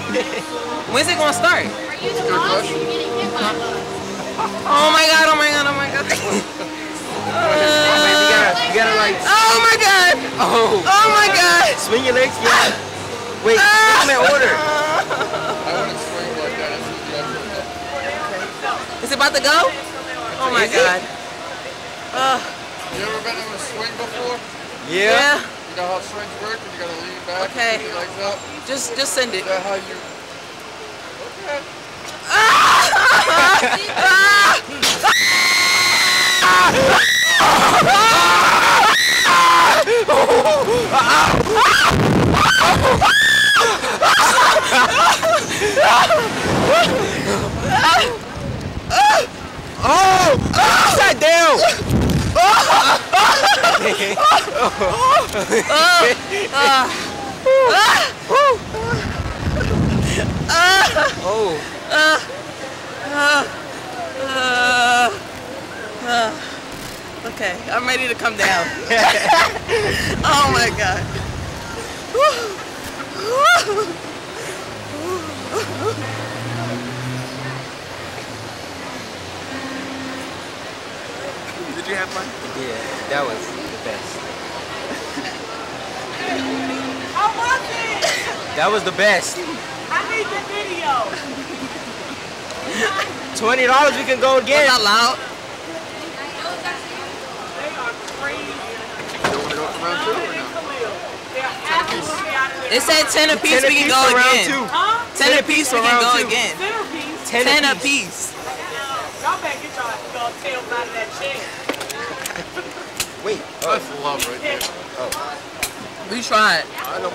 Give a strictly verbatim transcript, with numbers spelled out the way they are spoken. When's it gonna start? Are you the boss? You're getting hit by a bus. Oh my god! Oh my god! Oh my god! uh, you gotta, you gotta like. Oh my god! Oh. Oh my god! Swing your legs, yeah. Wait, what's my order? I want to swing like that. Is it about to go? Oh my god! Uh. You ever been on a swing before? Yeah. Yeah. You know how swings work when you gotta lean back okay. and your legs up? Just, just send it. Is that how you... Okay. Oh! Upside down! Okay, I'm ready to come down. Oh my god. Did you have fun? Yeah, that was the best. I want it! That was the best. I need the video. twenty dollars, we can go again. Was that loud? They are crazy. You want to go for round two or no? They said ten apiece, we can go again. ten apiece, we can go again. ten apiece. Y'all better get y'all tails out of that chair. Wait, oh. That's love right there. Oh. We tried.